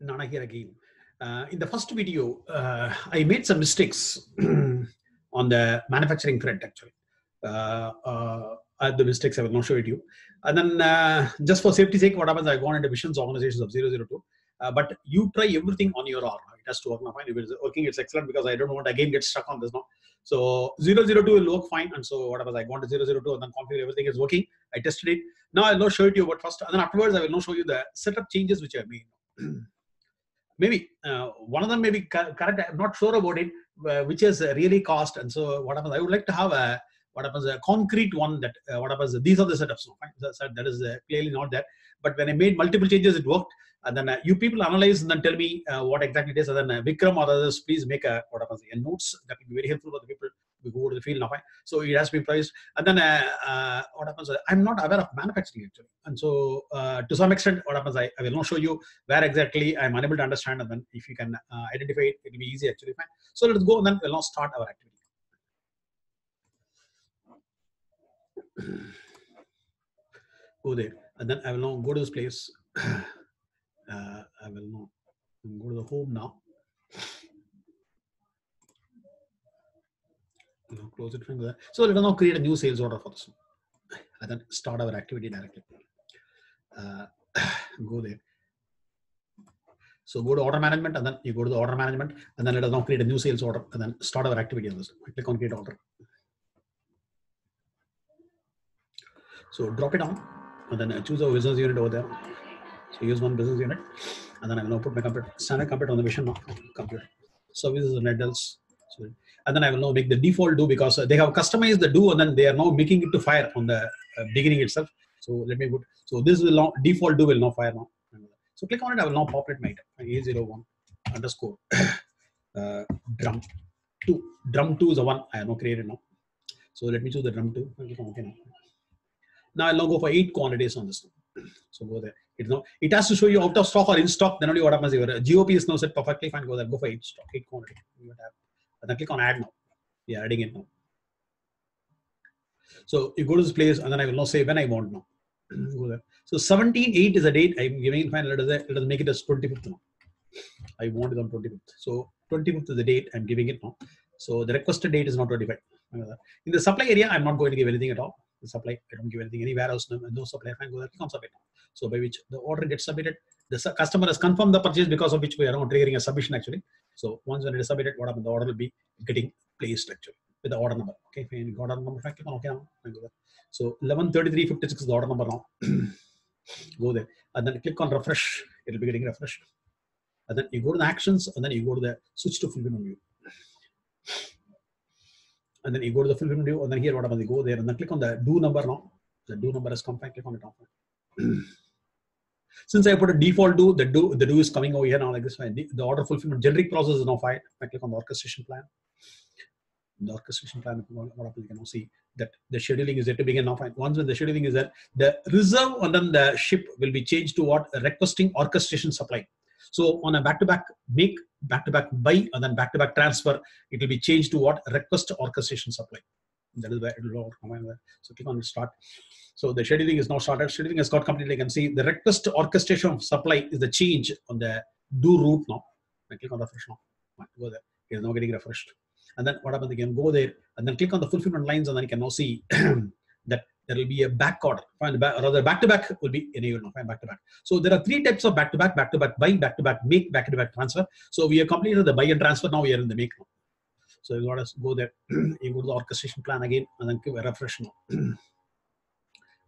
Nana here again. In the first video, I made some mistakes on the manufacturing thread actually. The mistakes I will not show it to you. And then just for safety's sake, what happens, I go on into missions organizations of 002. But you try everything on your R. It has to work now fine. If it's working, it's excellent because I don't want again get stuck on this now. So 002 will work fine. And so what happens, I go on to 002 and then configure everything is working. I tested it. Now I'll not show it to you, but first, and then afterwards I will not show you the setup changes which I made. Maybe one of them may be correct. I'm not sure about it, which is really cost. And so what happens, I would like to have a concrete one that what happens, these are the setups. That is clearly not there. But when I made multiple changes, it worked. And then you people analyze and then tell me what exactly it is. And then Vikram or others, please make a, a notes. That will be very helpful for the people who go to the field now. So it has to be priced. And then what happens, I'm not aware of manufacturing actually. And so to some extent, what happens, I will not show you where exactly I'm unable to understand. And then if you can identify it, it will be easy actually. Fine. So let's go and then we'll now start our activity. Go there, and then I will now go to this place. I will now go to the home now. Now close it from there. So let us now create a new sales order for this, and then start our activity directly. Go there. So go to order management, and then you go to the order management, and then let us now create a new sales order, and then start our activity on this. Click on create order. So drop it down and then choose our business unit over there. So use one business unit and then I will now put my computer, standard computer on the mission, not computer. Services and adults. So, and then I will now make the default do because they have customized the do and then they are now making it to fire on the beginning itself. So let me put, so this will now, default do will now fire now. So click on it, I will now populate my A01 underscore drum 2. Drum 2 is the one I have now created now. So let me choose the drum 2. Okay now. Now I'll now go for 8 quantities on this. So go there. It now it has to show you out of stock or in stock. Then only what happens, your GOP is now set perfectly fine. Go there. Go for 8 stock, 8 quantity. And then click on add now. We are adding it now. So you go to this place and then I will now say when I want now. Go there. So 17/8 is a date I'm giving. Fine. Let us make it as 25th now. I want it on 25th. So 25th is the date I'm giving it now. So the requested date is not 25. In the supply area, I'm not going to give anything at all. The supply, I don't give anything anywhere else, no supply, fine, go there, click on submit. So by which the order gets submitted, the customer has confirmed the purchase because of which we are now triggering a submission actually. So once when it is submitted, what happens, the order will be getting placed actually with the order number. Okay, fine, order number, fine, click on okay now, fine, go there. So 113356 is the order number now. Go there and then click on refresh, it will be getting refreshed. And then you go to the actions and then you go to the switch to fulfillment view. And then you go to the fulfillment view, and then here, what happens? You go there and then click on the do number now. The do number is compact, click on it now. Since I put a default do, the do is coming over here now like this. The order fulfillment generic process is now fine. I click on the orchestration plan. The orchestration plan, what happens? You can now see that the scheduling is there to begin now. Fine. Once when the scheduling is there, the reserve and then the ship will be changed to what? Requesting orchestration supply. So on a back-to-back make, back-to-back buy, and then back-to-back transfer, it will be changed to what? Request orchestration supply. That is where it will all come in there. So click on start. So the scheduling is now started. Scheduling has got completely, you can see the request orchestration of supply is the change on the do route now. I click on refresh now. Go there. It is now getting refreshed. And then what happens again? Go there and then click on the fulfillment lines and then you can now see that there will be a back order. Fine, rather back-to-back will be enabled now. Fine, back-to-back. So there are 3 types of back-to-back, back-to-back buy, back-to-back make, back-to-back transfer. So we have completed the buy and transfer. Now we are in the make now. So you got to go there. You go to the orchestration plan again and then click refresh now.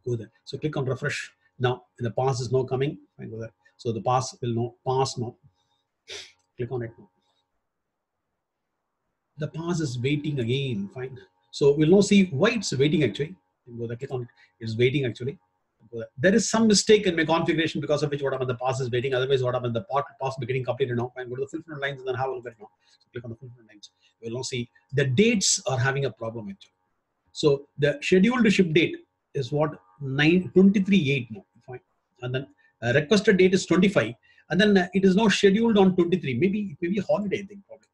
Go there. So click on refresh. Now the pass is now coming. Fine, go there. So the pass will now pass now. Click on it now. The pass is waiting again. Fine. So we'll now see why it's waiting actually. Go there, click on it. It's waiting actually. There is some mistake in my configuration because of which what happened, the pass is waiting. Otherwise, what happened, the pass will be getting completed now. And go to the fulfillment lines and then have a look at it now. So click on the fulfillment lines. You will now see the dates are having a problem actually. So the scheduled ship date is what? 23/8 now. Fine. And then requested date is 25. And then it is now scheduled on 23. Maybe it may be a holiday thing probably.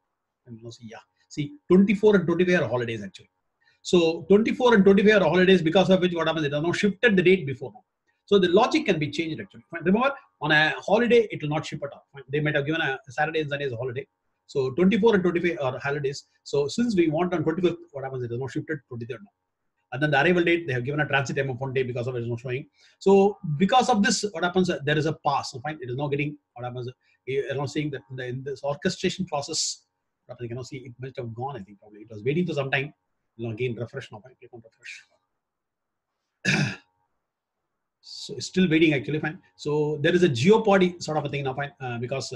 And we'll see, yeah. See, 24 and 25 are holidays actually. So 24 and 25 are holidays because of which what happens, it has now shifted the date before now. So the logic can be changed actually. Remember, on a holiday, it will not ship at all. They might have given a Saturday and Sunday as a holiday. So 24 and 25 are holidays. So since we want on 25th, what happens? It is not shifted 23rd now. And then the arrival date, they have given a transit time of 1 day because of it is not showing. So because of this, what happens? There is a pass. So fine, it is not getting what happens. You are not seeing that in this orchestration process. You cannot see it must have gone. I think probably it was waiting for some time. Again, refresh now. Fine, click on refresh. So it's still waiting actually. Fine. So there is a geopardy sort of a thing now. Fine, because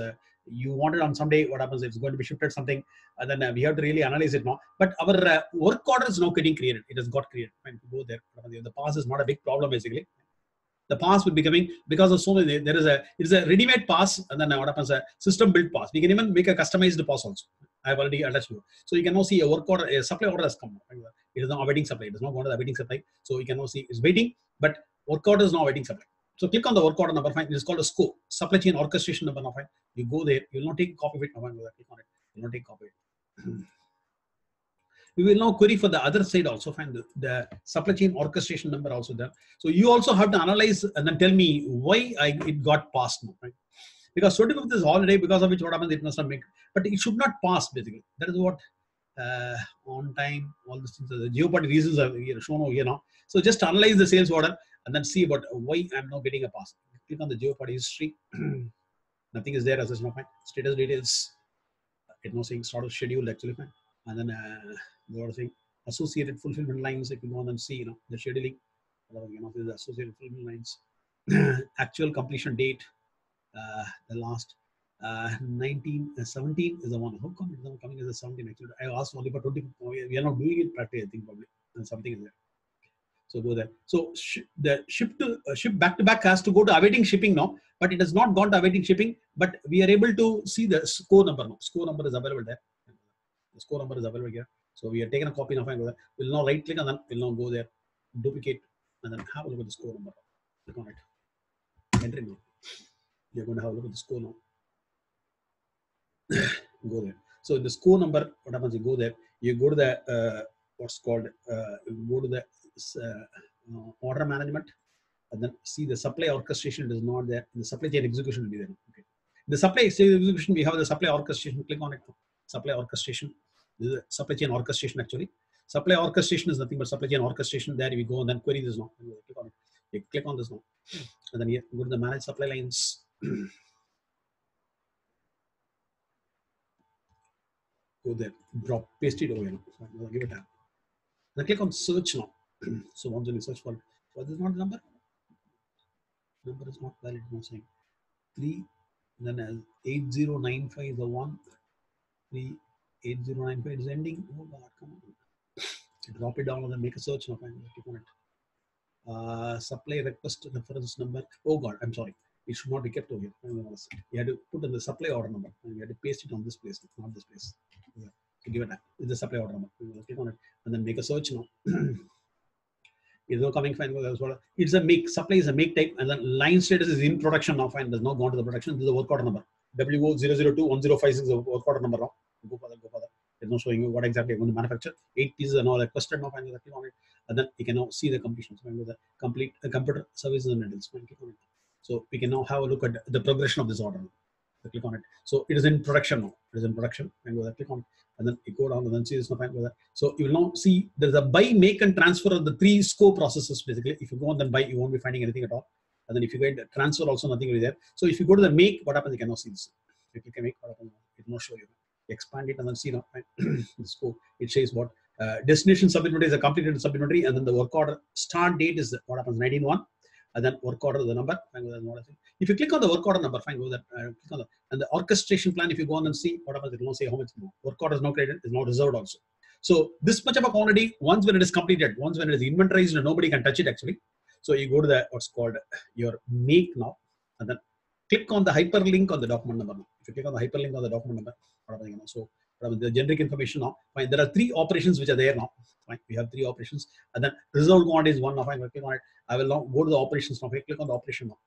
you want it on some day. What happens? It's going to be shifted something, and then we have to really analyze it now. But our work order is now getting created. It has got created. Fine, go there. The pass is not a big problem basically. The pass will be coming because of so many. There is a it is a ready-made pass, and then what happens? A system-built pass. We can even make a customized pass also. I have already attached you. So you can now see a work order, a supply order has come. It is now awaiting supply. It is not going to the awaiting supply. So you can now see it's waiting, but work order is now awaiting supply. So click on the work order number 5. It is called a scope, supply chain orchestration number 5. You go there. You will not take copy of it. Click on it. You will not take copy of it. We will now query for the other side also. Find the supply chain orchestration number also there. So you also have to analyze and then tell me why it got passed now, right? Because 25th is holiday, because of which what happens, it must not make, but it should not pass basically. That is what on time, all these things, the geopardy reasons are shown over here now. So just analyze the sales order and then see about why I'm not getting a pass. Click on the geopardy history. Nothing is there as is not fine. Status details, it's not saying sort of schedule actually fine. And then the other thing, associated fulfillment lines, if you go on and see, the scheduling, the associated fulfillment lines, actual completion date. The last 17 is the one. How come it's not coming as a 17? Actually, I asked only for 20. We are not doing it practically. I think probably and something is there. So go there. So the ship back to back has to go to awaiting shipping now, but it has not gone to awaiting shipping. But we are able to see the score number now. Score number is available there. The score number is available here. So we are taking a copy now. We'll now right click and then we'll now go there, duplicate, and then have a look at the score number. Click on it. Enter now. You're going to have a look at the score now. Go there. So the score number, what happens? You go there. You go to the what's called. You go to the order management, and then see the supply orchestration is not there. The supply chain execution will be there. Okay. The supply execution, we have the supply orchestration. Click on it. Supply orchestration. This is the supply chain orchestration actually. Supply orchestration is nothing but supply chain orchestration. There we go and then query this now. Click on it. You click on this now, and then you go to the manage supply lines. Go there, drop, paste it over here. So I'm gonna give it a tap. Then click on search now. So once you search for it, so this is not the number. Number is not valid. No saying 3. Then as 8095 is the one. 3 8095 is ending. Oh God, come on. Drop it down and then make a search now. Click on it. Supply request reference number. Oh God, I'm sorry. It should not be kept over here. You had to put in the supply order number. And you had to paste it on this place, not this place. Yeah. So give it that. It's the supply order number. Click on it and then make a search now. It's not coming fine. It's a make. Supply is a make type. And then line status is in production now. Fine. Does not go into the production. This is the work order number. W0021056 is the work order number now. Go for that. Go for that. It's not showing you what exactly you're going to manufacture. 8 pieces are now requested now. Finally, click on it. And then you can now see the completion. So the complete computer services and handles. Click on it. So we can now have a look at the progression of this order. So click on it. So it is in production now. It is in production. And go there, click on it. And then you go down and then see this. So you will now see there's a buy, make, and transfer of the 3 scope processes basically. If you go on then buy, you won't be finding anything at all. And then if you get the transfer, also nothing will be there. So if you go to the make, what happens? You cannot see this. If you click on make, what happens? It will not show you. Expand it and then see now. The scope. It says what destination sub-inventory is a completed sub-inventory, and then the work order start date is what happens 19-1. And then work order the number. If you click on the work order number, fine, go there. Click on that. And the orchestration plan, if you go on and see, what happens, it will not say how much more. Work order is not created, is not reserved also. So this much of a quantity, once when it is completed, once when it is inventorized, nobody can touch it actually. So you go to the what's called your make now, and then click on the hyperlink on the document number now. If you click on the hyperlink on the document number, what happens again? So the generic information now. Fine, there are 3 operations which are there now. Fine, we have 3 operations, and then reserved quantity is 1 now. Fine, click on it. I will now go to the operations now. I click on the operation now.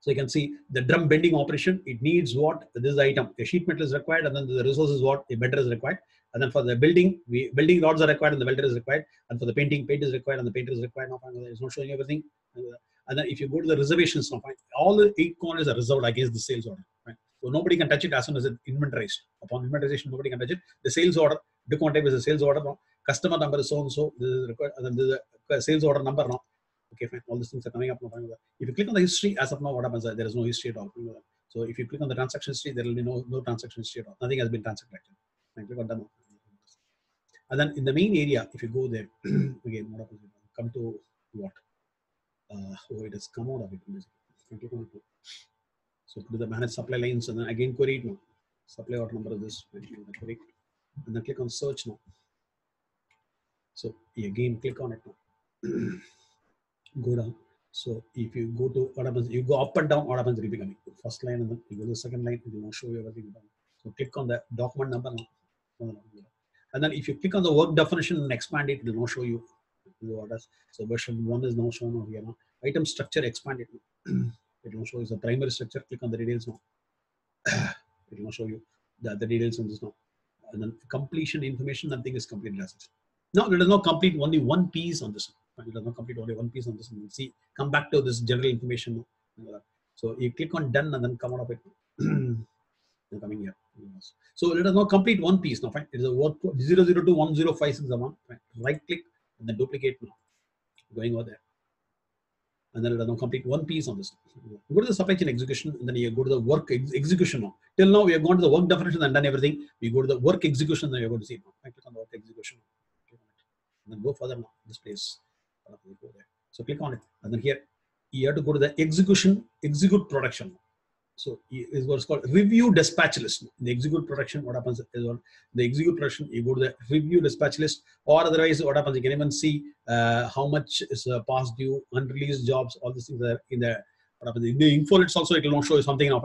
So you can see the drum bending operation. It needs what? This is the item. The sheet metal is required, and then the resource is what? The welder is required, and then for the building, building rods are required, and the welder is required, and for the painting, paint is required, and the painter is required. Now, fine, it's not showing everything. And then if you go to the reservations now, all the 8 corners are reserved against the sales order. Right? So nobody can touch it as soon as it's inventorized. Upon inventorization, nobody can touch it. The sales order, the contact is a sales order now. Customer number is so and so. This is required, and then there's a sales order number now. Okay, fine. All these things are coming up now. If you click on the history, as of now, what happens? There is no history at all. So if you click on the transaction history, there will be no transaction history at all. Nothing has been transacted. Click on demo. And then in the main area, if you go there, again, what happens? Come to what? It has come out of it. Basically. So do the manage supply lines, and then again query it now. Supply order number of this, and then click on search now. So again, click on it now. Go down. So if you go to what happens, you go up and down, what happens will be coming. First line, and then you go to the second line, it will not show you everything. So click on the document number now. And then if you click on the work definition and expand it, it will not show you the orders. So version 1 is now shown over here now. Item structure, expand it. It will show you the primary structure. Click on the details now. It will show you the details on this now. And then completion information, nothing is completed as it. Now let us not complete only one piece on this. It does not complete only one piece on this. And see, come back to this general information. So you click on done and then come out of it. They're coming here. So let us now complete one piece now. Fine. It is a work 0021056. Right click and then duplicate now. Going over there. And then let us now complete one piece on this. Go to the supply chain execution and then you go to the work execution now. Till now we have gone to the work definition and done everything. We go to the work execution and you're going to see it now. Click on the work execution. And then go further now. This place. So click on it, and then here you have to go to the execution, execute production. So is what's called review dispatch list. In the execute production, what happens is on the execute production, you go to the review dispatch list, or otherwise what happens, you can even see how much is past due, unreleased jobs, all these things are in there. What happens in the info list also, it will not show you something. So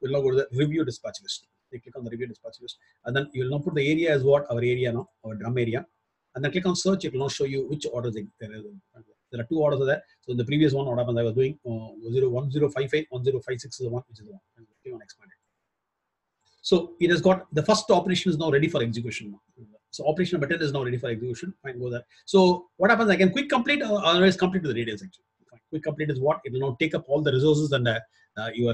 we will now go to the review dispatch list. You click on the review dispatch list, and then you will now put the area as what our area now, our drum area. And then click on search, it will not show you which orders there is. There are 2 orders there. So in the previous one, what happens I was doing 01058, 1056 is the one, which is the one. And click on expand it. So it has got the first operation is now ready for execution. So operation number 10 is now ready for execution. Fine, go there. So what happens? I can quick complete or otherwise complete to the details actually. Fine. Quick complete is what? It will now take up all the resources and your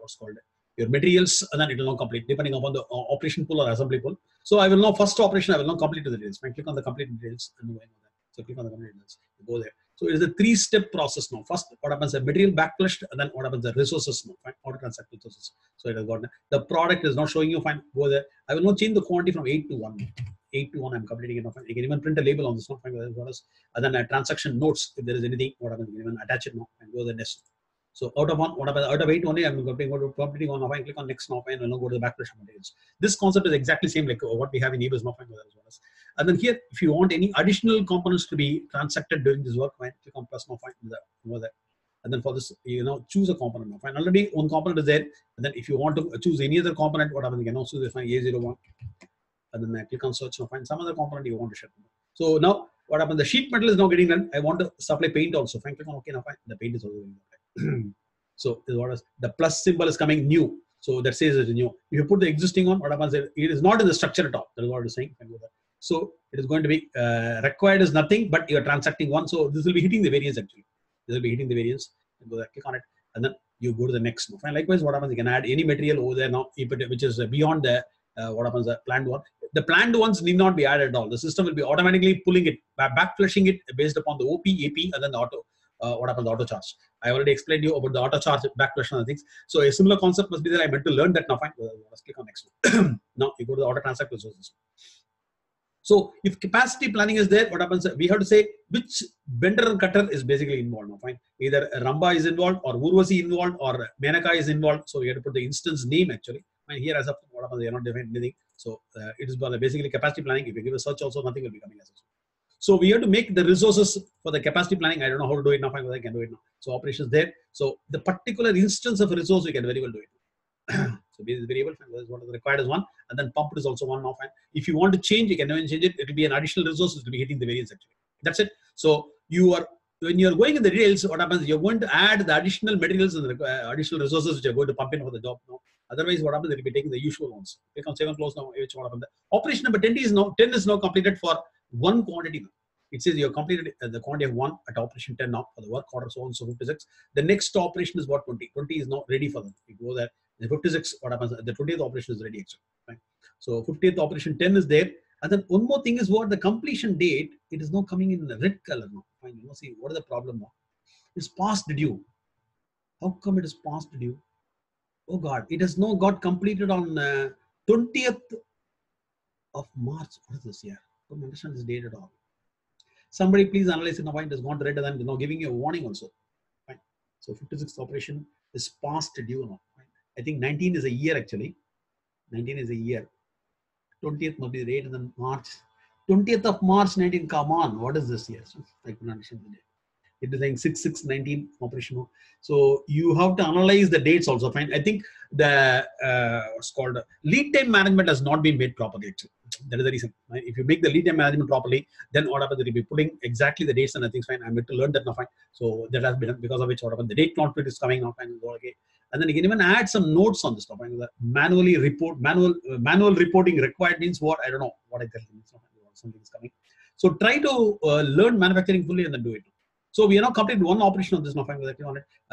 what's called your materials, and then it will now complete depending upon the operation pool or assembly pool. So I will now first operation, I will now complete the details. Click on the complete details and go there. So click on the complete details, go there. So it is a 3-step process now. First, what happens the material backflushed, and then what happens the resources now, fine, auto transact resources. So it has got the product is not showing you, fine, go there. I will now change the quantity from 8 to 1. 8 to 1, I'm completing it now. Fine. You can even print a label on this now, fine, and then a transaction notes, if there is anything, what happens, you can even attach it now and go to the next. So out of 1, what happens? Out of 8 only, I'm going to go to completing on offline, click on next now, and we'll go to the back pressure materials. This concept is exactly same like what we have in Eva's now. And then here, if you want any additional components to be transacted during this work, click on plus now, over there. And then for this, you know, choose a component now. Fine. Already one component is there. And then if you want to choose any other component, what happens? You can also choose A01. And then click on search now, find some other component you want to ship. So now, what happens? The sheet metal is now getting done. I want to supply paint also. Fine. Click on OK now, fine. The paint is also getting done. So the plus symbol is coming new, so that says it is new. If you put the existing one, what happens? It is not in the structure at all. That is what it is saying. So it is going to be required is nothing, but you are transacting one. So this will be hitting the variance actually. This will be hitting the variance. Go there, click on it, and then you go to the next move. And likewise, what happens? You can add any material over there now, which is beyond the what happens the planned one. The planned ones need not be added at all. The system will be automatically pulling it, backflushing it based upon the OP, AP, and then the auto. What happens? Auto charge. I already explained to you about the auto charge, backflush and things. So a similar concept must be there. I meant to learn that now. Fine. Let's click on next one. Now you go to the auto transact resources. So if capacity planning is there, what happens? We have to say which bender and cutter is basically involved now. Fine. Either Ramba is involved, or Urvasi involved, or Menaka is involved. So you have to put the instance name actually. And here as a what happens? They are not defined anything. So it is basically capacity planning. If you give a search, also nothing will be coming as a search. So we have to make the resources for the capacity planning. I don't know how to do it now, but I can do it now. So operations there. So the particular instance of a resource, we can very well do it. So this is variable, what is required is one, and then pumped is also one now. If you want to change, you can even change it. It will be an additional resource. It will be hitting the variance actually. That's it. So you are when you are going in the details, what happens? You are going to add the additional materials and the additional resources which are going to pump in for the job now. Otherwise, what happens? It will be taking the usual ones. Click on save and close now. Which what happens? Operation number 10 is now completed for one quantity. It says you have completed the quantity of 1 at operation 10 now for the work order, so on, so 56. The next operation is what, 20. 20 is now ready for them. You go there, the 56, what happens? The 20th operation is ready, actually. Right? So 50th operation 10 is there. And then one more thing is what the completion date, it is now coming in the red color now. Fine, you know, see what is the problem now? It's past due. How come it is past due? Oh God, it has now got completed on 20th of March. What is this year? I don't understand this date at all. Somebody please analyze it now. It is not red and now giving you a warning also. Fine. So 56th operation is past due now. Fine. I think 19 is a year actually. 19 is a year. 20th must be the date and then March. 20th of March 19. Come on. What is this year? So I couldn't understand the date. It is saying 6/6/19 operation. So you have to analyze the dates also. Fine. I think the what's called lead time management has not been made properly. Actually. That is the reason. Right? If you make the lead time management properly, then what happens? They'll be putting exactly the dates and things. Fine. I'm going to learn that now. Fine. So that has been because of which what happened. The date conflict is coming up and go okay. And then you can even add some notes on this topic. Manually report manual reporting required means what? I don't know what exactly means. Something is coming. So try to learn manufacturing fully and then do it. So we are now completed one operation of this now. I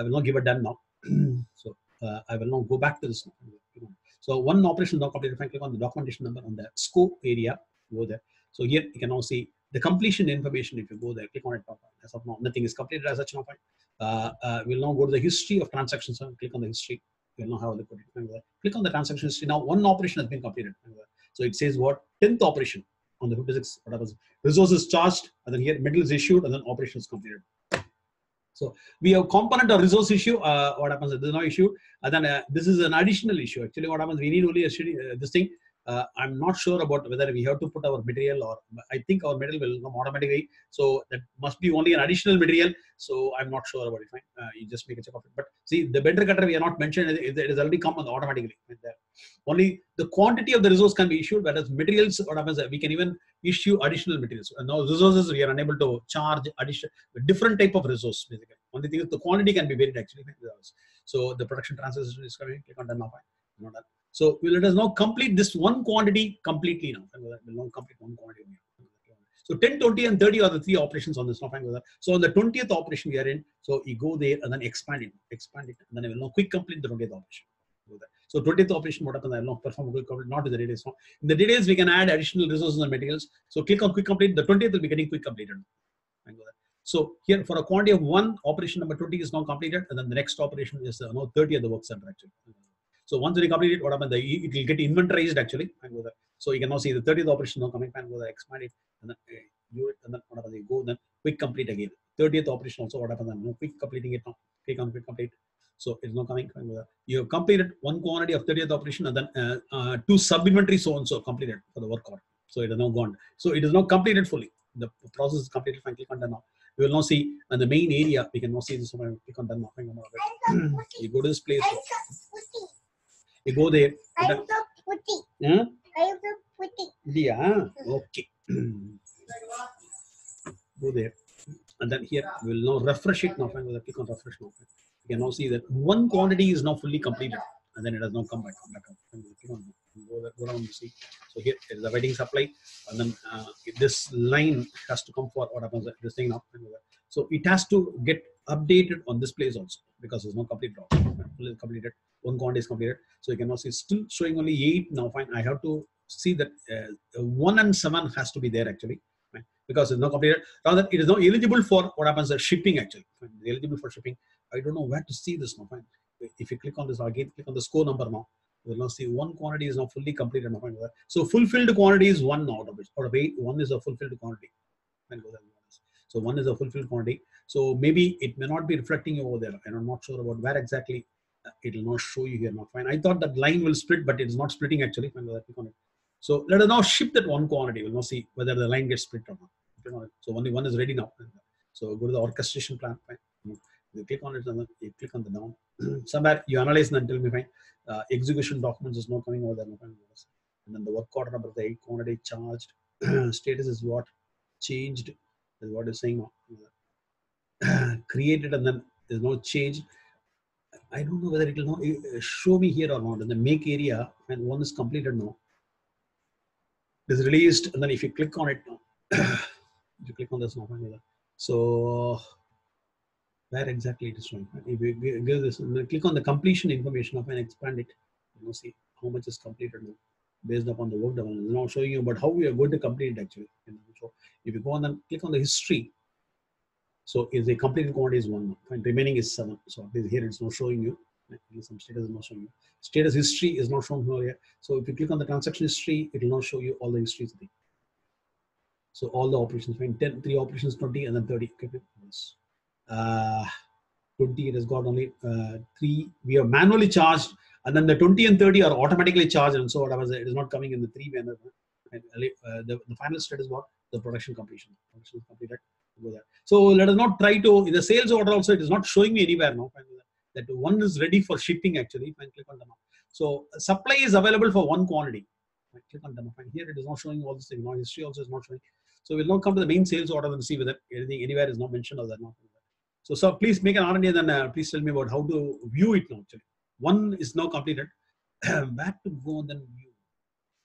will not give a damn now. So I will now go back to this now. So one operation now completed. If I click on the documentation number on the scope area, go there. So here you can now see the completion information. If you go there, click on it. As of now, nothing is completed as such. We'll now go to the history of transactions. Click on the history. We'll now have a look at it. Click on the transaction history. Now one operation has been completed. So it says what? 10th operation. On the 56, whatever resources charged, and then here metal is issued, and then operation is completed. So we have component or resource issue. What happens? There is no issue, and then this is an additional issue. Actually, what happens? We need only a this thing. I'm not sure about whether we have to put our material or I think our material will come automatically. So that must be only an additional material. So I'm not sure about it. Fine, you just make a check of it. But see, the vendor cutter we are not mentioned. It has already come on automatically. Only the quantity of the resource can be issued. Whereas materials, what happens? We can even issue additional materials. Now resources we are unable to charge additional different type of resource basically. Only thing is the quantity can be varied actually. So the production transition is coming. Click on done now. Not done. So let us now complete this one quantity completely now. We'll now complete one quantity. So 10, 20 and 30 are the three operations on this. So on the 20th operation we are in. So you go there and then expand it. And then I will now quick complete the 20th operation. So 20th operation, what happens? I will now perform a quick complete, not in the details. In the details, we can add additional resources and materials. So click on quick complete. The 20th will be getting quick completed. So here for a quantity of one, operation number 20 is now completed. And then the next operation is now 30 at the work center actually. So once you complete it, what happens? It will get inventorized actually. So you can now see the 30th operation now coming, and go there, expand it, and then do it, and then what happens? You go then quick complete again. 30th operation also what happens? I'm now quick completing it now. Click on quick complete. So it's now coming. You have completed one quantity of 30th operation, and then two sub inventory so and so completed for the work order. So it is now gone. So it is now completed fully. The process is completed. Click on done now. You will now see on the main area. We can now see this. Click on done now. You go to this place. You go there. I am so pretty. Hmm? I am so pretty. Yeah. Okay. Go there. And then here we will now refresh it now. Click on refresh now. You can now see that one quantity is now fully completed. And then it has now come back. Go down to see. So here is the waiting supply. And then this line has to come for what happens this thing now. So it has to get updated on this place also because there's no complete drop. Completed. One quantity is completed. So you can now see still showing only 8 now. Fine. I have to see that 1 and 7 has to be there actually. Fine. Because it's not completed. Rather, it is now eligible for what happens as shipping actually. Fine. Eligible for shipping. I don't know where to see this now. Fine. If you click on this again, click on the score number now. You will now see one quantity is now fully completed. Now. So fulfilled quantity is 1 now out of 8. 1 is a fulfilled quantity. Fine. So 1 is a fulfilled quantity. So maybe it may not be reflecting over there. And I'm not sure about where exactly. It will not show you here now. Fine. I thought that line will split, but it's not splitting actually. So let us now ship that one quantity. We'll now see whether the line gets split or not. So only one is ready now. So go to the orchestration plan. Fine. You click on it and then you click on the down. Somewhere you analyze and tell me fine. Execution documents is not coming over there. And then the work order number of the 8 quantity charged. Status is what changed is what is saying now. Created and then there's no change. I don't know whether it will not show me here or not in the make area and one is completed now. It is released and then if you click on it now, If you click on this one, so where exactly it is from? If you give this, click on the completion information of and expand it, you know, see how much is completed now based upon the work done. It's not showing you, but how we are going to complete it actually. You know, so if you go on and click on the history, so is the completed quantity is 1 and remaining is 7. So here it's not showing you. Some status is not showing you. Status history is not shown here. So if you click on the transaction history, it will not show you all the histories. So all the operations, 10, 3 operations, 20, and then 30. Okay, 20, it has got only 3. We are manually charged, and then the 20 and 30 are automatically charged, and so whatever, it is not coming in the 3 banner. And the final status is what? The production completion. Production is completed. So let us not try to, in the sales order also, it is not showing me anywhere now. That one is ready for shipping actually. Click on them. So supply is available for 1 quantity. Click on them. Here it is not showing all this thing. No, history also is not showing. So we'll now come to the main sales order and see whether anything anywhere is not mentioned or that not. So sir, please make an R&D and then please tell me about how to view it now. Actually, 1 is now completed. Back to go and then view.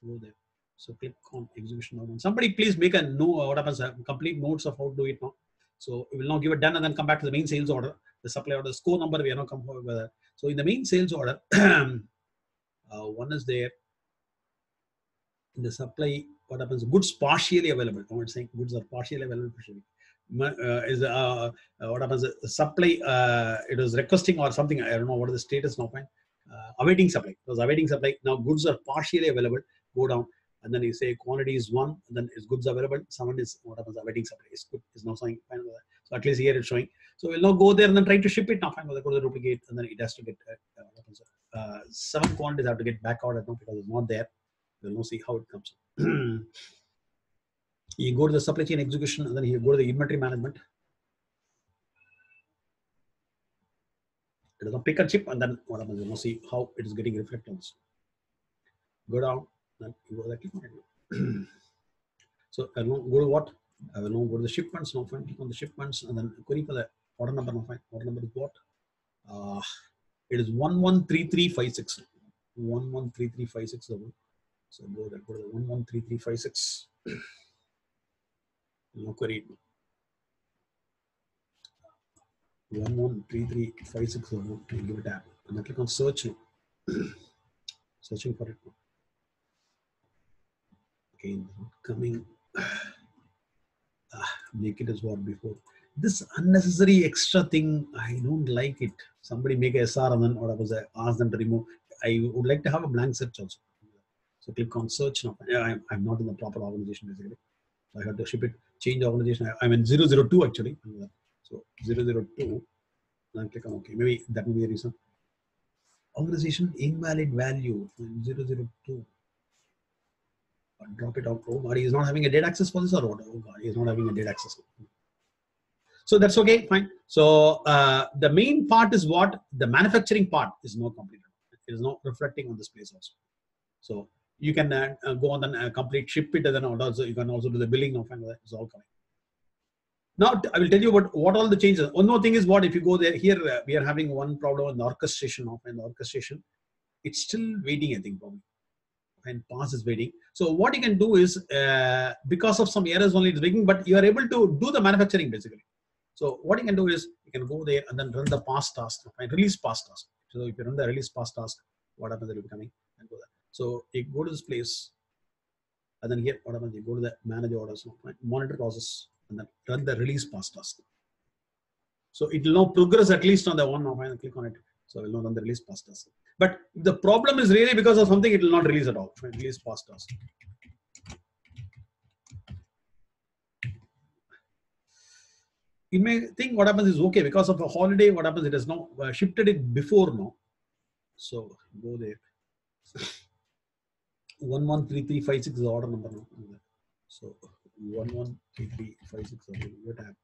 Go there. So click on execution now. Somebody please make a note. What happens? Complete notes of how to do it now. So we will now give it done and then come back to the main sales order. The supply order score number we are not comfortable with that. So in the main sales order, 1 is there. In the supply, what happens? Goods partially available. I'm not saying goods are partially available. What happens? Supply, it was requesting or something. I don't know what is the status now. Fine. Awaiting supply. It was awaiting supply. Now goods are partially available. Go down. And then you say quantity is 1, and then is goods available. Someone is what happens awaiting supply is now showing. So at least here it's showing. So we'll now go there and then try to ship it. Now fine, we'll go to the duplicate, and then it has to get 7 quantities have to get back out. I know because it's not there. We'll now see how it comes. You go to the supply chain execution, and then you go to the inventory management. It doesn't pick a chip, and then what happens? We'll now see how it is getting reflected also. Go down. So I will go to what? I will go to the shipments now. Fine, click on the shipments and then query for the order number now. Fine, order number is what? It is 113356. 113356. So go there. Go to the 113356. No query. 113356. Give it a tap and then click on search now. Searching for it now. Coming make it as what before this unnecessary extra thing. I don't like it. Somebody make a SR and then what I was ask them to remove. I would like to have a blank search also. So click on search now. I'm not in the proper organization basically. So I have to ship it. Change organization. I'm in 002 actually. So 002. Then click on OK. Maybe that will be a reason. Organization invalid value 002. Drop it out. Oh God, he is not having a data access for this or what? Oh God, he is not having a data access. So that's okay, fine. So the main part is what? The manufacturing part is not completed. It is not reflecting on this place also. So you can go on and complete ship it and then also you can also do the billing of and it's all coming. Now I will tell you about what all the changes. One more thing is what if you go there here we are having one problem on the orchestration of and orchestration. It's still waiting I think probably. And pass is waiting. So what you can do is because of some errors only it's waiting, but you are able to do the manufacturing basically. So what you can do is you can go there and then run the pass task and release pass task. So if you run the release pass task, what happens? It will be coming and go there. So you go to this place and then here what happens? You go to the manage orders, monitor process, and then run the release pass task. So it will now progress at least on the one now and click on it. So we'll not run the release pass task. But the problem is really because of something, it will not release at all. Release pass task. You may think what happens is okay because of a holiday. What happens? It has now shifted it before now. So go there. 113356 is the order number. So 113356. And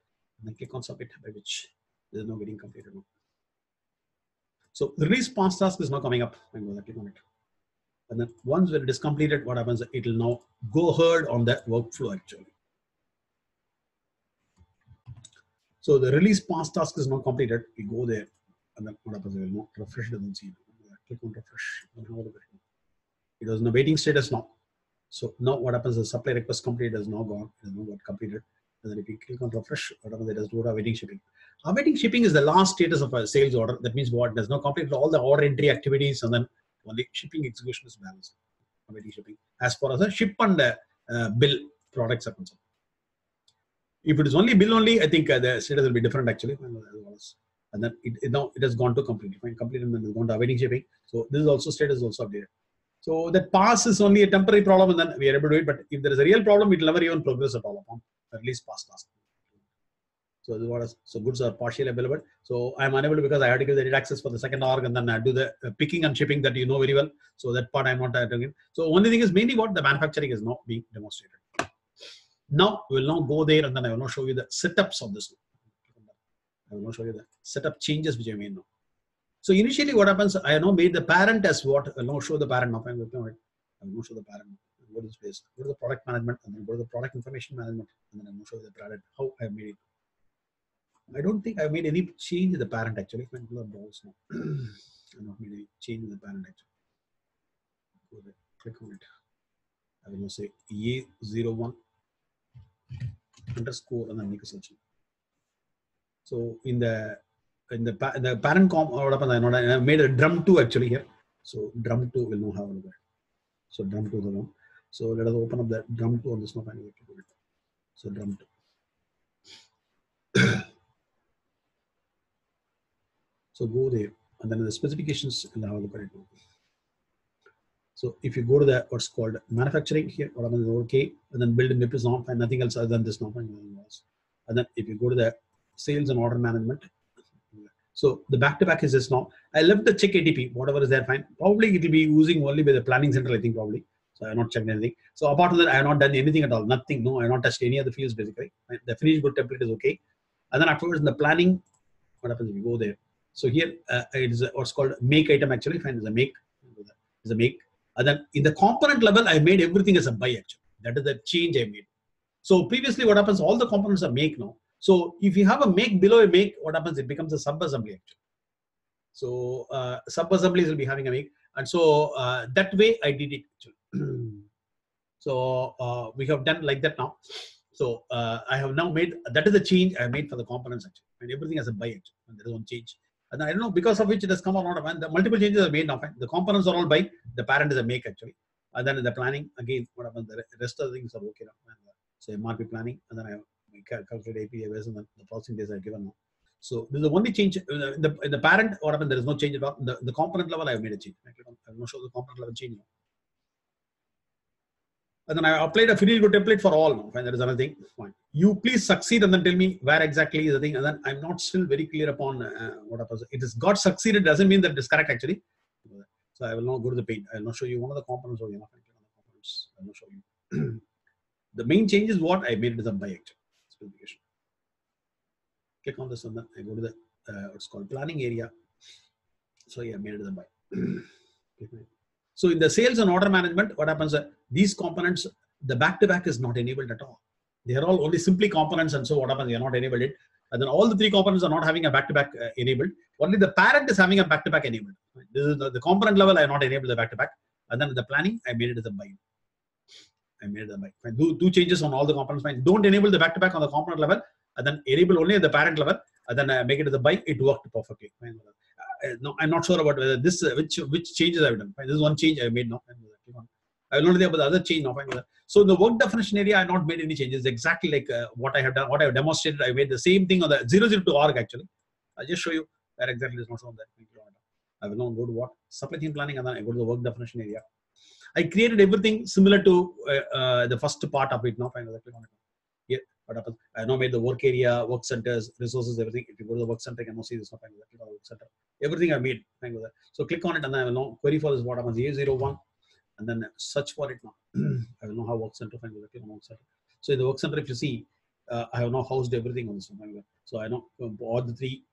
then click on submit by which there is no getting completed now. So the release pass task is now coming up. I'm going to click on it. And then once when it is completed, what happens? It will now go ahead on that workflow actually. So the release pass task is now completed. We go there and then what happens? We will not refresh it and see. Click on refresh. It was in a waiting status now. So now what happens? The supply request complete has now gone. It has now got completed. And then if you click on refresh, whatever, they just do awaiting shipping. Awaiting shipping is the last status of a sales order. That means what? There's no complete all the order entry activities, and then only shipping execution is balanced. Awaiting shipping. As far as a ship and bill products are concerned. If it is only bill only, I think the status will be different actually. And then now it has gone to complete. Fine, complete, and then it's gone to awaiting shipping. So this is also status is also updated. So that pass is only a temporary problem, and then we are able to do it. But if there is a real problem, it will never even progress at all upon at least pass task. So this is what is, so goods are partially available. So I am unable to because I had to give the read access for the second org, and then I do the picking and shipping that you know very well. So that part I am not doing it. So only thing is mainly what the manufacturing is not being demonstrated. Now we will now go there, and then I will now show you the setups of this. I will now show you the setup changes which I made now. So initially, what happens? I now made the parent as what. I will now show the parent now. I will now show the parent. Go to this place. Go to the product management, and then go to the product information management, and then I will show you the parent. How I made it. I don't think I made any change in the parent actually. I have not made any change in the parent actually. Go there. Click on it. I will now say E01 underscore and then make a search. So in the parent com, what happens? I made a drum2 actually here. So drum2 will now have a look at. So drum2 is the one. So let us open up the drum2 on this map and we have to do it. So drum2. So go there, and then the specifications will have a look at it. So if you go to the what's called manufacturing here, what happens is okay, and then build and map is not fine, nothing else other than this not fine, nothing else. And then if you go to the sales and order management, so the back-to-back is this now. I left the check ATP, whatever is there, fine. Probably it will be using only by the planning center, I think probably. So I have not checked anything. So apart from that, I have not done anything at all. Nothing, no, I have not touched any of the fields basically. The finished good template is okay. And then afterwards in the planning, what happens if you go there? So here it is what's called make item actually, fine, is a make, is a make. And then in the component level, I made everything as a buy actually. That is the change I made. So previously what happens, all the components are make now. So if you have a make below a make, what happens? It becomes a sub-assembly actually. So sub-assemblies will be having a make. And so that way I did it actually. So we have done like that now. So I have now made, that is the change I made for the components actually. And everything as a buy actually. And there is one change. And I don't know because of which it has come or not. And the multiple changes are made now. The components are all buy. The parent is a make actually. And then in the planning, again, what happens? The rest of the things are okay now. And, so MRP planning. And then I have calculate APIs and the processing days are given now. So this is the only change in the parent or there is no change at all. The component level I have made a change. I will not show the component level change now. And then I applied a finished good template for all now. Fine, that is another thing. Fine. You please succeed and then tell me where exactly is the thing. And then I'm not still very clear upon what happens. It has got succeeded doesn't mean that it is correct actually. So I will now go to the page. I will not show you one of the components or not. I will not show you. The main change is what I made it as a buy actually. Click on this and then I go to the what's called planning area. So yeah, I made it as a buy. So in the sales and order management, what happens? These components, the back-to-back is not enabled at all. They are all only simply components, and so what happens? They are not enabled it, and then all the three components are not having a back-to-back enabled. Only the parent is having a back-to-back enabled. This is the component level. I have not enabled the back-to-back, and then the planning I made it as a buy. I made the mic. Fine. Do changes on all the components. Fine. Don't enable the back-to-back on the component level, and then enable only at the parent level, and then make it as a buy. It worked perfectly. Fine. No, I'm not sure about whether this which changes I've done. Fine. This is one change I made now. I will not be about the other change now. Fine. So in the work definition area, I have not made any changes. Exactly like what I have done, what I have demonstrated. I made the same thing on the 002 org actually. I'll just show you where exactly is not shown there. I will now go to what supply chain planning, and then I go to the work definition area. I created everything similar to the first part of it now. Finally, click on it. Here, what happens? I now made the work area, work centers, resources, everything. If you go to the work center, you can now see this. Now, finally, click on the work center. Everything I made. Finally, so click on it, and then I will now query for this. What happens? A01, and then search for it now. I will now have work center. Finally, click on work center. So in the work center, if you see, I have now housed everything on this. Finally, so I know all the three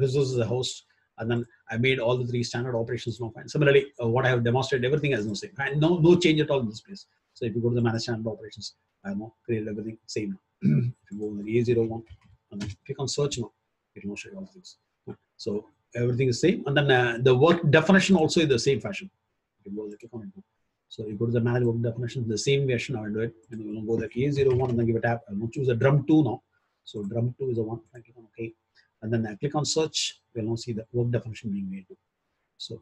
resources are housed. And then I made all the three standard operations now. Fine. Similarly, what I have demonstrated, everything has no same. And no change at all in this place. So if you go to the manage standard operations, I have now created everything same. If you go to the A01 and then click on search now, it will show you all things. So everything is same. And then the work definition also is the same fashion. If you go to click on it now. So you go to the manage work definition, the same version I'll do it. And you will go the K01 and then give a tap. I'm going to choose a drum 2 now. So drum 2 is the one. I click on OK. And then I click on search. We'll now see the work definition being made. So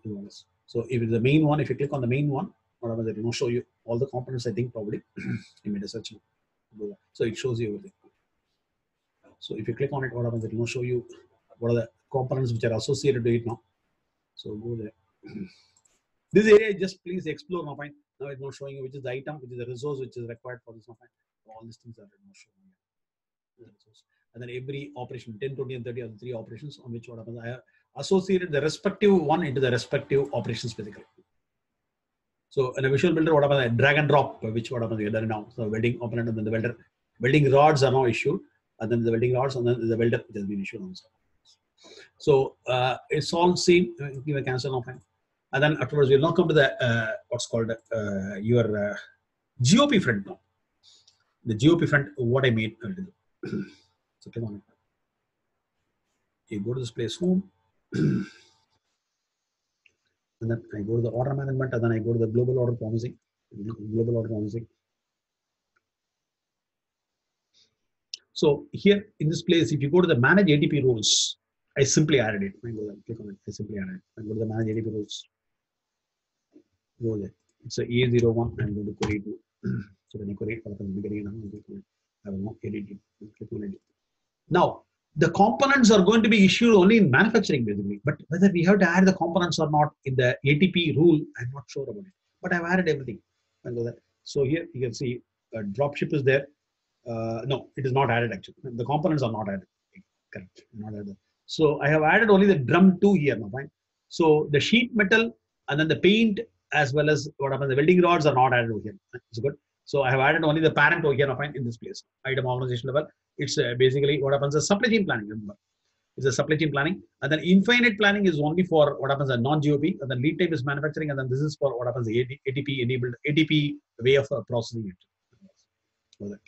if it's the main one, if you click on the main one, whatever that it will show you all the components, I think probably you made a search. So it shows you everything. So if you click on it, what happens? It will show you what are the components which are associated to it now. So go there. This area, just please explore. Now, fine. Now it's not showing you which is the item, which is the resource, which is required for this. Now, fine. All these things are not showing you. And then every operation, 10, 20, and 30 are the three operations on which what happens. I have associated the respective one into the respective operations basically. So in a visual builder, what happens? I drag and drop, which what happens? We are done now. So welding opponent and then the welder. Welding rods are now issued. And then the welding rods and then the welder which has been issued also. So it's all same. Give a cancel now. Fine. And then afterwards, we'll now come to the what's called your GOP front now. The GOP front, what I made. So click on it. You go to this place home, and then I go to the order management, and then I go to the global order promising. Global order promising. So here in this place, if you go to the manage ATP rules, I simply added it. I go there, click on it. I simply added it. I go to the manage ATP rules. Go there. It's a E01 and go to query 2. So when you query it, I will not edit it. Now, the components are going to be issued only in manufacturing basically, but whether we have to add the components or not in the ATP rule, I'm not sure about it. But I've added everything. I'll go there. So here you can see dropship is there. No, it is not added actually. The components are not added. Correct. Not added. So I have added only the drum 2 here now, fine. So the sheet metal and then the paint as well as what happens, the welding rods are not added over here. It's good. So I have added only the parent over here now, fine, in this place. Item organization level. It's basically what happens is supply chain planning. Remember, it's a supply chain planning. And then infinite planning is only for what happens at non-GOP. And then lead time is manufacturing. And then this is for what happens ATP enabled, ATP way of processing it.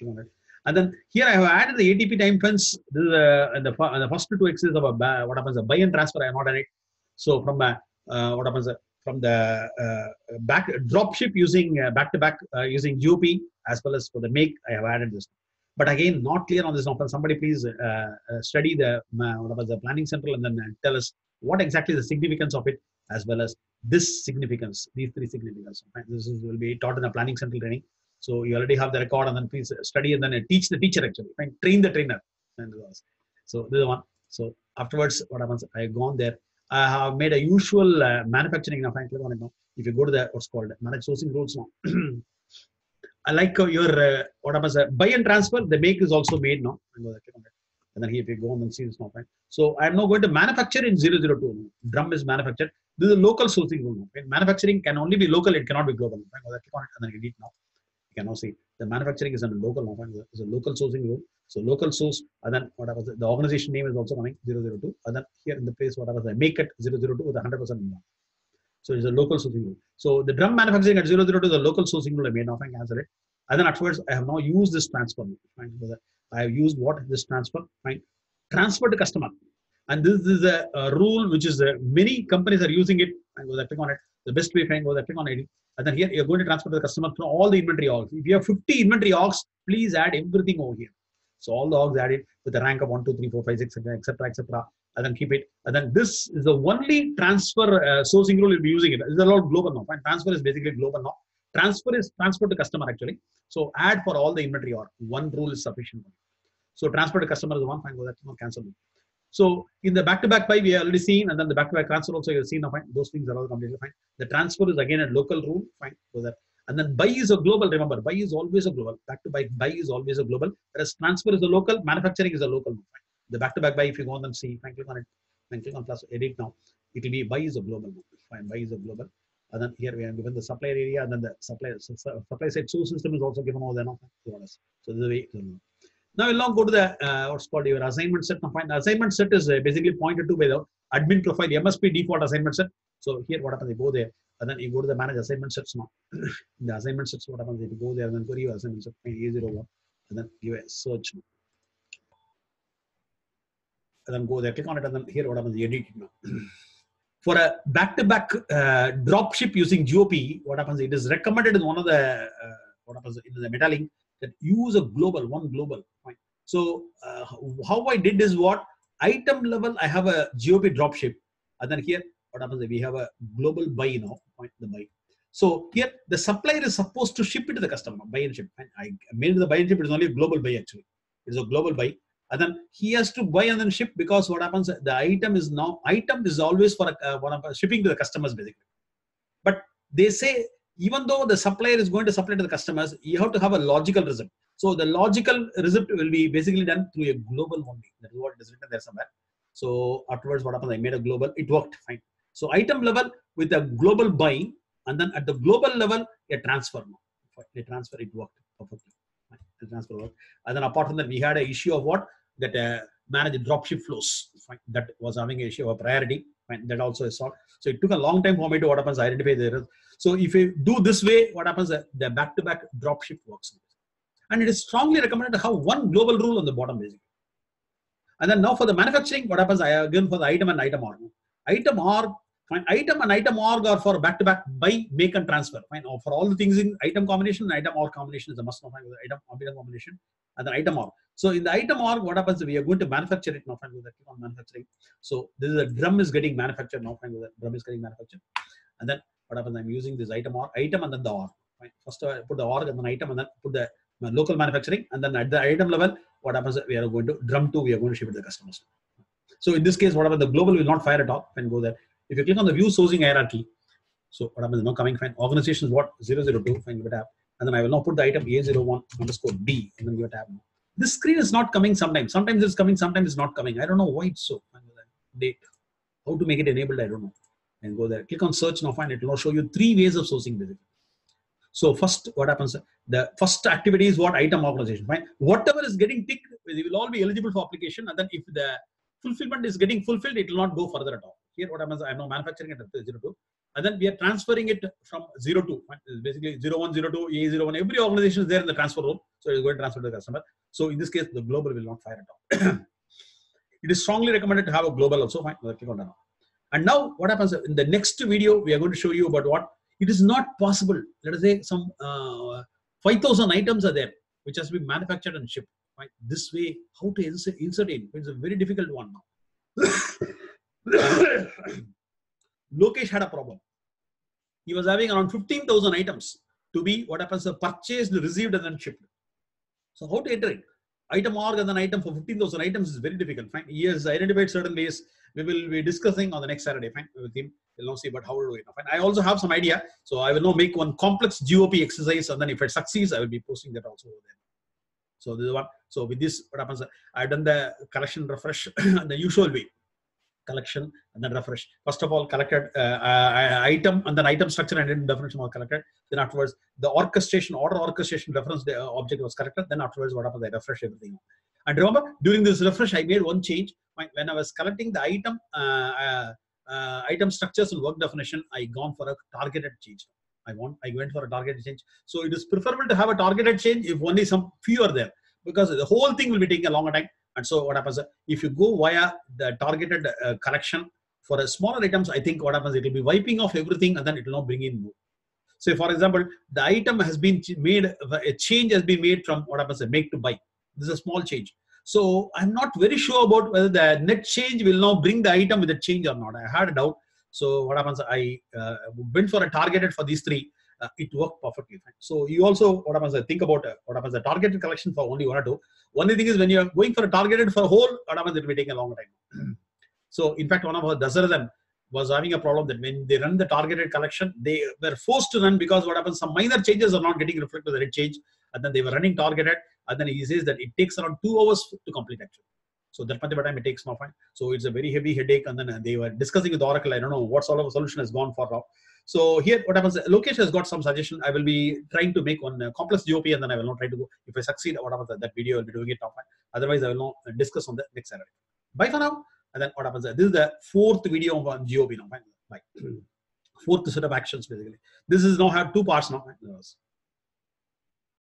And then here I have added the ATP time fence. This is the first two axes of a, what happens a buy and transfer. I have not done it. So from a, what happens a, from the back drop ship using back to back using GOP as well as for the make, I have added this. But again, not clear on this now. Somebody please study the what happens the planning central and then tell us what exactly the significance of it as well as this significance. These three significance. This is, will be taught in the planning central training. So you already have the record and then please study and then teach the teacher actually. Fine. Train the trainer. So this is one. So afterwards, what happens? I have gone there. I have made a usual manufacturing. Now, fine, click on it now. If you go to the what's called manage sourcing rules now. I like your what happens? Buy and transfer. The make is also made now. And then here, if you go on and see this now, fine. So I am now going to manufacture in 002. Drum is manufactured. This is a local sourcing rule. Now. Manufacturing can only be local. It cannot be global. Click on it and then edit now. You can now see the manufacturing is a local, it's a local sourcing rule. So local source, and then whatever the organization name is also coming 002. And then here in the place, whatever they make it 002 with 100% more. So it's a local sourcing rule. So the drum manufacturing at 002 is a local sourcing rule. I may not cancel it. And then afterwards, I have now used this transfer. Fine. I have used what this transfer, fine. Transfer to customer. And this is a rule which is many companies are using it. And go there, click on it. The best way, fine, go there, click on it. And then here you're going to transfer to the customer from all the inventory orgs. If you have 50 inventory orgs, please add everything over here. So all the orgs added with the rank of 1, 2, 3, 4, 5, 6, etc., etc. And then keep it. And then this is the only transfer sourcing rule you'll be using it. It's a lot global now. Fine. Transfer is basically global now. Transfer is transfer to customer actually. So add for all the inventory org. One rule is sufficient. So transfer to customer is one. Fine, go there, cancel it. So in the back-to-back buy, we have already seen, and then the back-to-back transfer also you have seen. Now, fine, those things are all completely fine. The transfer is again a local rule, fine, so that. And then buy is a global. Remember, buy is always a global. Back-to-back buy is always a global. Whereas transfer is a local, manufacturing is a local. Fine. The back-to-back buy, if you go on and see, fine, click on it, fine, click on plus edit now. It will be buy is a global. Fine, buy is a global. And then here we are given the supplier area, and then the supply side source system is also given over there now. So this is the way. Now we'll now go to the what's called your assignment set. Now, fine. The assignment set is basically pointed to by the admin profile MSP default assignment set. So here, what happens? You go there, and then you go to the manage assignment sets now. The assignment sets, what happens? You go there and then query your assignment set, A01, and then give a search. And then go there, click on it, and then here, what happens? You edit it now. for a back-to-back drop ship using GOP, what happens? It is recommended in one of the what happens in the MetaLink that use a global, one global. Right? So how I did is what item level I have a GOP drop ship, and then here what happens? We have a global buy now, right? The buy. So here the supplier is supposed to ship it to the customer, buy and ship. And I made the buy and ship. It is only a global buy actually. It is a global buy. And then he has to buy and then ship, because what happens, the item is now, item is always for shipping to the customers basically. But they say, even though the supplier is going to supply to the customers, you have to have a logical result. So the logical result will be basically done through a global only. That is what it is written there somewhere. So afterwards, what happens, I made a global, it worked fine. So item level with a global buying, and then at the global level, a transfer. A transfer, it worked perfectly. And then apart from that, we had an issue of what that manage dropship flows, right? That was having an issue of priority, and that also is solved. So it took a long time for me to what happens identify the errors. So if you do this way, what happens, the back-to-back dropship works, and it is strongly recommended to have one global rule on the bottom basically. And then now for the manufacturing, what happens? I again for the item and item org, item org, fine. Item and item org are for back-to-back buy, make, and transfer. Fine. Or for all the things in item combination, item org combination is a must-know. Item combination and then item org. So in the item org, what happens is we are going to manufacture it now. Fine. With the manufacturing. So this is a drum is getting manufactured now. Fine. With the drum is getting manufactured. And then what happens? I'm using this item org, item and then the org. Fine. First I put the org and then item and then put the local manufacturing. And then at the item level, what happens? We are going to drum two. We are going to ship it to the customers. So in this case, whatever the global will not fire at all and go there. If you click on the view sourcing hierarchy, so what happens now coming fine organizations what 002 fine give a tab, and then I will now put the item A01_B and then give a tab. This screen is not coming sometimes. Sometimes it's coming, sometimes it's not coming. I don't know why it's so. Date. How to make it enabled? I don't know. And go there. Click on search now. Fine, it will now show you three ways of sourcing basically. So first, what happens? The first activity is what item organization. Fine, whatever is getting ticked, they will all be eligible for application. And then if the fulfillment is getting fulfilled, it will not go further at all. Here, what happens? I am now manufacturing it at 02, and then we are transferring it from 02. Basically, 01, 02, A01. Every organization is there in the transfer room, so it is going to transfer to the customer. So in this case, the global will not fire at all. It is strongly recommended to have a global also. Fine, click on that now. And now, what happens in the next video? We are going to show you about what it is not possible. Let us say some 5,000 items are there which has been manufactured and shipped. Right? This way, how to insert it? It's a very difficult one now. Lokesh had a problem. He was having around 15,000 items to be what happens purchased, received, and then shipped. So how to enter it? Item org and then item for 15,000 items is very difficult. Fine. He has identified certain ways. We will be discussing on the next Saturday. Fine. With him, we'll now see about how to do it. Fine. I also have some idea. So I will now make one complex GOP exercise, and then if it succeeds, I will be posting that also over there. So this is one. So with this, what happens? I've done the collection refresh the usual way. Collection and then refresh. First of all, collected item and then item structure and item definition was collected. Then afterwards, the orchestration, order orchestration reference the object was collected. Then afterwards, what happens? I refresh everything. And remember, during this refresh, I made one change. When I was collecting the item, item structures and work definition, I gone for a targeted change. I went for a targeted change. So it is preferable to have a targeted change if only some few are there, because the whole thing will be taking a longer time. And so what happens, if you go via the targeted collection for a smaller items, I think what happens, it will be wiping off everything and then it will not bring in more. So for example, the item has been made, a change has been made from what happens, make to buy. This is a small change. So I'm not very sure about whether the net change will now bring the item with a change or not. I had a doubt. So what happens, I went for a targeted for these three. It worked perfectly fine. So you also, what happens, I think about what happens, a targeted collection for only one or two. Only thing is when you are going for a targeted for a whole, what happens, it will take a long time. So in fact, one of our Dasarathan was having a problem that when they run the targeted collection, they were forced to run because what happens, some minor changes are not getting reflected with the red change. And then they were running targeted. And then he says that it takes around 2 hours to complete actually. So that particular time it takes now fine. So it's a very heavy headache. And then they were discussing with Oracle. I don't know what sort of a solution has gone for now. So here, what happens, Lokesh has got some suggestion. I will be trying to make one complex GOP and then I will not try to go. If I succeed, what happens, that video will be doing it now. Otherwise, I will not discuss on the next Saturday. Bye for now. And then what happens, this is the fourth video on GOP now. Bye. Fourth set of actions, basically. This is now have two parts now.